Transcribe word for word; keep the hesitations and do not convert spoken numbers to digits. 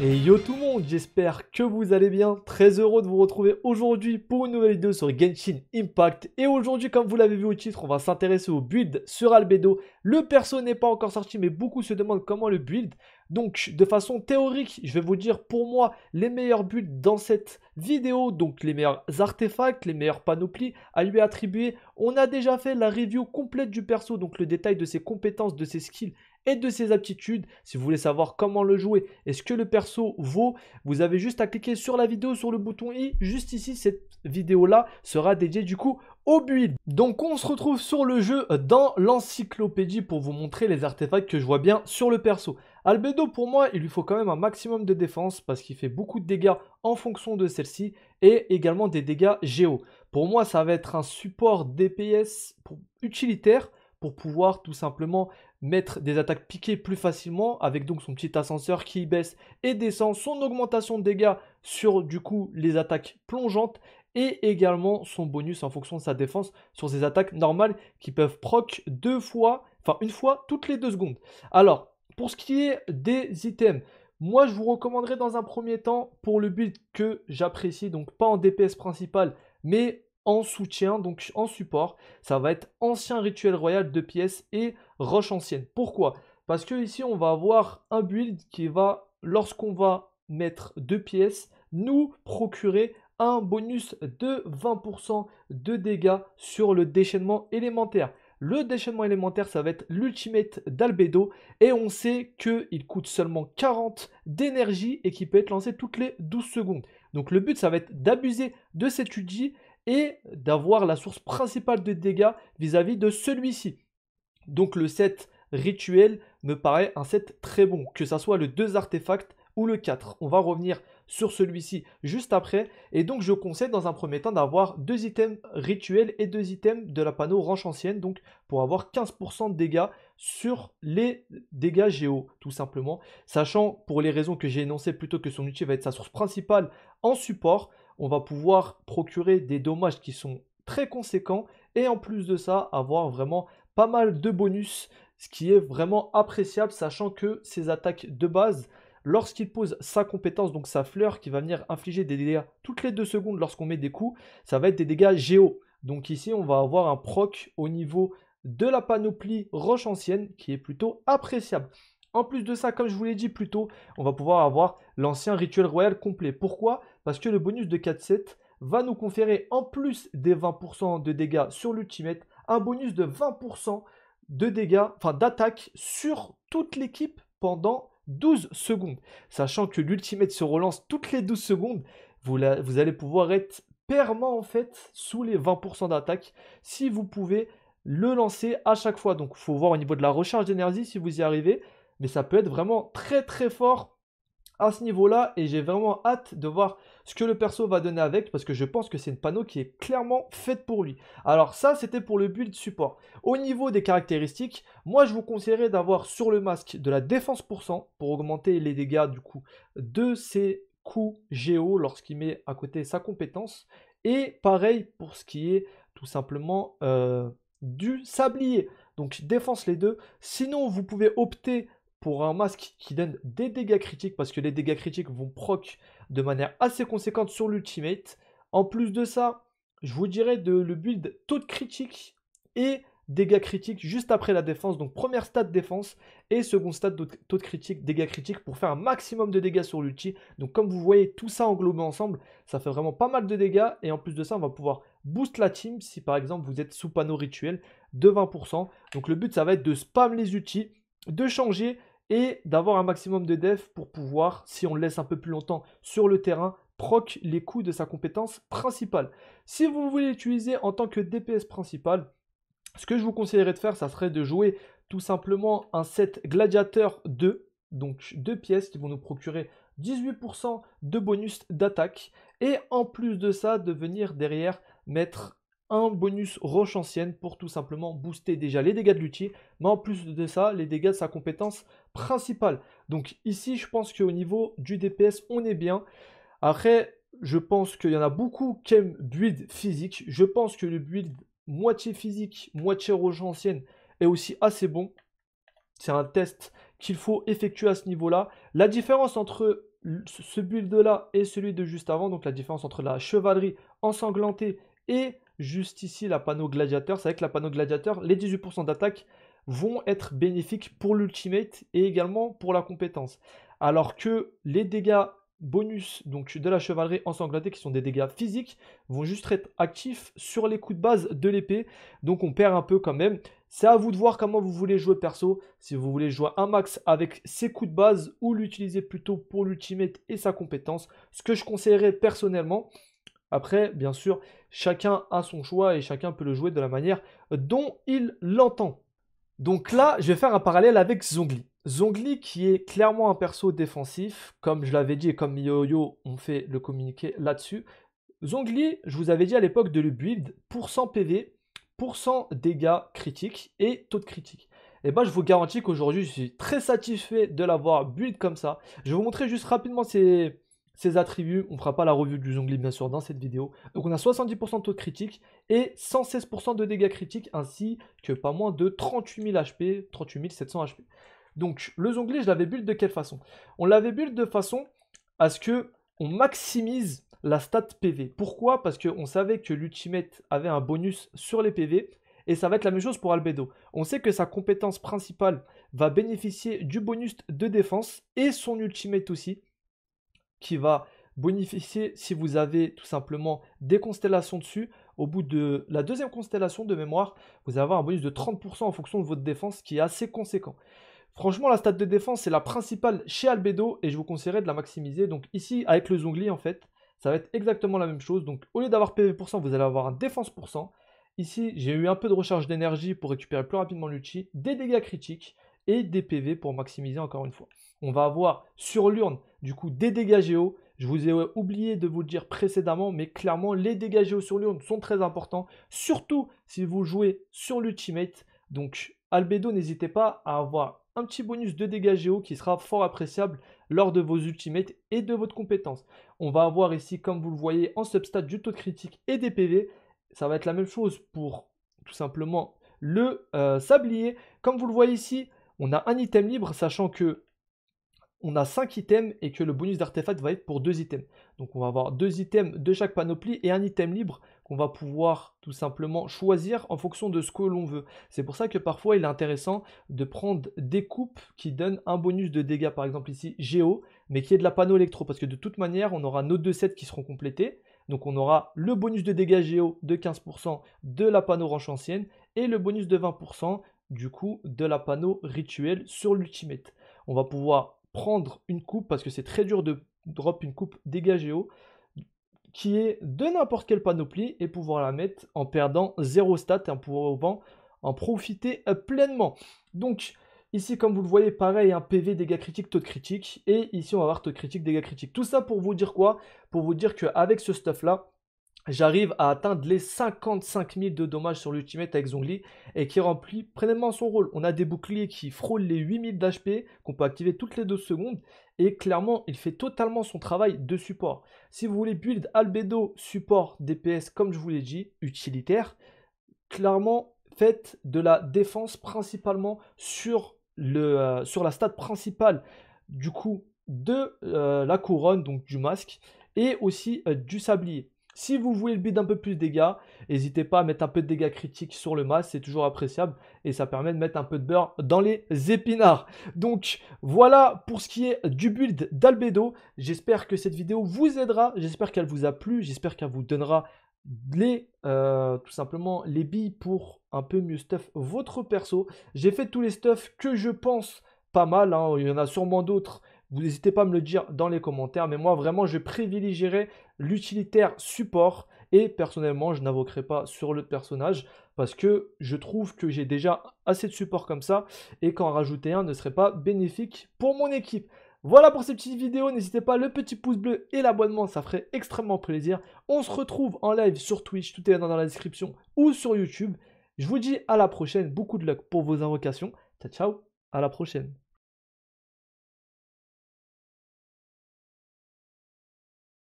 Et yo tout le monde, j'espère que vous allez bien, très heureux de vous retrouver aujourd'hui pour une nouvelle vidéo sur Genshin Impact. Et aujourd'hui, comme vous l'avez vu au titre, on va s'intéresser au build sur Albedo. Le perso n'est pas encore sorti, mais beaucoup se demandent comment le build. Donc de façon théorique, je vais vous dire pour moi les meilleurs builds dans cette vidéo, donc les meilleurs artefacts, les meilleures panoplies à lui attribuer. On a déjà fait la review complète du perso, donc le détail de ses compétences, de ses skills et de ses aptitudes. Si vous voulez savoir comment le jouer et ce que le perso vaut, vous avez juste à cliquer sur la vidéo, sur le bouton i, juste ici. Cette vidéo là sera dédiée du coup au build. Donc on se retrouve sur le jeu dans l'encyclopédie pour vous montrer les artefacts que je vois bien sur le perso. Albedo, pour moi, il lui faut quand même un maximum de défense parce qu'il fait beaucoup de dégâts en fonction de celle-ci et également des dégâts géo. Pour moi, ça va être un support D P S pour, utilitaire pour pouvoir tout simplement mettre des attaques piquées plus facilement avec donc son petit ascenseur qui baisse et descend, son augmentation de dégâts sur du coup les attaques plongeantes et également son bonus en fonction de sa défense sur ses attaques normales qui peuvent proc deux fois, enfin une fois toutes les deux secondes. Alors, pour ce qui est des items, moi je vous recommanderais dans un premier temps pour le build que j'apprécie, donc pas en D P S principal, mais en soutien, donc en support, ça va être Ancien Rituel Royal deux pièces et Roche Ancienne. Pourquoi? Parce que ici on va avoir un build qui va, lorsqu'on va mettre deux pièces, nous procurer un bonus de vingt pour cent de dégâts sur le déchaînement élémentaire. Le déchaînement élémentaire, ça va être l'ultimate d'Albedo et on sait qu'il coûte seulement quarante d'énergie et qu'il peut être lancé toutes les douze secondes. Donc le but, ça va être d'abuser de cet U J et d'avoir la source principale de dégâts vis-à-vis de celui-ci. Donc le set rituel me paraît un set très bon, que ça soit le deux artefacts ou le quatre. On va revenir sur celui-ci juste après. Et donc je conseille dans un premier temps d'avoir deux items rituels et deux items de la panneau ranch ancienne, donc pour avoir quinze pour cent de dégâts sur les dégâts géo tout simplement, sachant pour les raisons que j'ai énoncées plutôt que son outil va être sa source principale en support, on va pouvoir procurer des dommages qui sont très conséquents et en plus de ça avoir vraiment pas mal de bonus, ce qui est vraiment appréciable, sachant que ces attaques de base, lorsqu'il pose sa compétence, donc sa fleur qui va venir infliger des dégâts toutes les deux secondes lorsqu'on met des coups, ça va être des dégâts géo. Donc ici, on va avoir un proc au niveau de la panoplie roche ancienne qui est plutôt appréciable. En plus de ça, comme je vous l'ai dit plus tôt, on va pouvoir avoir l'ancien rituel royal complet. Pourquoi? Parce que le bonus de quatre sept va nous conférer, en plus des vingt pour cent de dégâts sur l'ultimate, un bonus de vingt pour cent de dégâts, enfin d'attaque sur toute l'équipe pendant douze secondes, sachant que l'ultimate se relance toutes les douze secondes. Vous, la, vous allez pouvoir être permanent en fait sous les vingt pour cent d'attaque si vous pouvez le lancer à chaque fois. Donc il faut voir au niveau de la recharge d'énergie si vous y arrivez, mais ça peut être vraiment très très fort à ce niveau là et j'ai vraiment hâte de voir ce que le perso va donner avec, parce que je pense que c'est une panneau qui est clairement faite pour lui. Alors ça, c'était pour le build support. Au niveau des caractéristiques, moi je vous conseillerais d'avoir sur le masque de la défense pour cent pour augmenter les dégâts du coup de ses coups géo lorsqu'il met à côté sa compétence, et pareil pour ce qui est tout simplement euh, du sablier, donc défense les deux. Sinon vous pouvez opter pour un masque qui donne des dégâts critiques, parce que les dégâts critiques vont proc de manière assez conséquente sur l'ultimate. En plus de ça, je vous dirais de le build taux de critique et dégâts critiques juste après la défense. Donc première stat défense et second stat de taux de critique, dégâts critiques, pour faire un maximum de dégâts sur l'ulti. Donc comme vous voyez, tout ça englobé ensemble, ça fait vraiment pas mal de dégâts. Et en plus de ça, on va pouvoir boost la team si par exemple vous êtes sous panneau rituel de vingt pour cent. Donc le but, ça va être de spam les ultis, de changer et d'avoir un maximum de def pour pouvoir, si on le laisse un peu plus longtemps sur le terrain, proc les coups de sa compétence principale. Si vous voulez l'utiliser en tant que D P S principal, ce que je vous conseillerais de faire, ça serait de jouer tout simplement un set gladiateur deux, donc deux pièces qui vont nous procurer dix-huit pour cent de bonus d'attaque, et en plus de ça, de venir derrière mettre un bonus roche ancienne pour tout simplement booster déjà les dégâts de l'outil, mais en plus de ça, les dégâts de sa compétence principale. Donc ici, je pense qu'au niveau du D P S, on est bien. Après, je pense qu'il y en a beaucoup qui aiment build physique. Je pense que le build moitié physique, moitié roche ancienne est aussi assez bon. C'est un test qu'il faut effectuer à ce niveau-là. La différence entre ce build-là et celui de juste avant, donc la différence entre la chevalerie ensanglantée et juste ici la panneau gladiateur, c'est avec la panneau gladiateur, les dix-huit pour cent d'attaque vont être bénéfiques pour l'ultimate et également pour la compétence. Alors que les dégâts bonus donc de la chevalerie ensanglantée, qui sont des dégâts physiques, vont juste être actifs sur les coups de base de l'épée. Donc on perd un peu quand même. C'est à vous de voir comment vous voulez jouer perso. Si vous voulez jouer un max avec ses coups de base ou l'utiliser plutôt pour l'ultimate et sa compétence, ce que je conseillerais personnellement. Après, bien sûr, chacun a son choix et chacun peut le jouer de la manière dont il l'entend. Donc là, je vais faire un parallèle avec Zhongli. Zhongli qui est clairement un perso défensif, comme je l'avais dit et comme MiYoYo ont fait le communiqué là-dessus. Zhongli, je vous avais dit à l'époque de le build, pour cent P V, pour cent dégâts critiques et taux de critique. Et bah ben, je vous garantis qu'aujourd'hui je suis très satisfait de l'avoir build comme ça. Je vais vous montrer juste rapidement ses, ses attributs, on ne fera pas la revue du Zhongli bien sûr dans cette vidéo. Donc on a soixante-dix pour cent de taux de critique et cent seize pour cent de dégâts critiques, ainsi que pas moins de trente-huit mille H P, trente-huit mille sept cents H P. Donc le Zhongli, je l'avais build de quelle façon? On l'avait build de façon à ce que on maximise la stat P V. Pourquoi? Parce qu'on savait que l'ultimate avait un bonus sur les P V et ça va être la même chose pour Albedo. On sait que sa compétence principale va bénéficier du bonus de défense et son ultimate aussi qui va bonifier si vous avez tout simplement des constellations dessus. Au bout de la deuxième constellation de mémoire, vous avez un bonus de trente pour cent en fonction de votre défense qui est assez conséquent. Franchement, la stat de défense, c'est la principale chez Albedo et je vous conseillerais de la maximiser. Donc ici, avec le Zhongli, en fait, ça va être exactement la même chose. Donc au lieu d'avoir P V pour cent, vous allez avoir un défense pour cent. Ici, j'ai eu un peu de recharge d'énergie pour récupérer plus rapidement l'ulti, des dégâts critiques et des P V pour maximiser encore une fois. On va avoir sur l'urne, du coup, des dégâts géo. Je vous ai oublié de vous le dire précédemment, mais clairement, les dégâts géo sur l'urne sont très importants, surtout si vous jouez sur l'ultimate. Donc Albedo, n'hésitez pas à avoir un petit bonus de dégâts géo qui sera fort appréciable lors de vos ultimates et de votre compétence. On va avoir ici, comme vous le voyez, en substat du taux de critique et des P V. Ça va être la même chose pour tout simplement le euh, sablier. Comme vous le voyez ici, on a un item libre, sachant que on a cinq items et que le bonus d'artefact va être pour deux items. Donc on va avoir deux items de chaque panoplie et un item libre qu'on va pouvoir tout simplement choisir en fonction de ce que l'on veut. C'est pour ça que parfois il est intéressant de prendre des coupes qui donnent un bonus de dégâts, par exemple ici géo, mais qui est de la panneau électro, parce que de toute manière on aura nos deux sets qui seront complétés. Donc on aura le bonus de dégâts géo de quinze pour cent de la panneau ranch ancienne et le bonus de vingt pour cent du coup de la panneau rituel sur l'ultimate. On va pouvoir prendre une coupe parce que c'est très dur de drop une coupe dégâts géo qui est de n'importe quelle panoplie et pouvoir la mettre en perdant zéro stat et en pouvant en profiter pleinement. Donc ici, comme vous le voyez, pareil, un P V, dégâts critiques, taux de critique. Et ici, on va avoir taux de critique, dégâts critiques. Tout ça pour vous dire quoi? Pour vous dire qu'avec ce stuff-là, j'arrive à atteindre les cinquante-cinq mille de dommages sur l'ultimate avec Zhongli et qui remplit pleinement son rôle. On a des boucliers qui frôlent les huit mille d'H P qu'on peut activer toutes les deux secondes et clairement il fait totalement son travail de support. Si vous voulez build Albedo support D P S comme je vous l'ai dit, utilitaire, clairement faites de la défense principalement sur, le, euh, sur la stat principale du coup de euh, la couronne, donc du masque et aussi euh, du sablier. Si vous voulez le build un peu plus de dégâts, n'hésitez pas à mettre un peu de dégâts critiques sur le masque, c'est toujours appréciable et ça permet de mettre un peu de beurre dans les épinards. Donc voilà pour ce qui est du build d'Albedo. J'espère que cette vidéo vous aidera, j'espère qu'elle vous a plu, j'espère qu'elle vous donnera les, euh, tout simplement les billes pour un peu mieux stuff votre perso. J'ai fait tous les stuffs que je pense pas mal, hein, il y en a sûrement d'autres. Vous n'hésitez pas à me le dire dans les commentaires, mais moi vraiment je privilégierais l'utilitaire support et personnellement je n'invoquerai pas sur le personnage parce que je trouve que j'ai déjà assez de support comme ça et qu'en rajouter un ne serait pas bénéfique pour mon équipe. Voilà pour cette petite vidéo, n'hésitez pas le petit pouce bleu et l'abonnement, ça ferait extrêmement plaisir. On se retrouve en live sur Twitch, tout est dans la description ou sur YouTube. Je vous dis à la prochaine, beaucoup de luck pour vos invocations, ciao ciao, à la prochaine.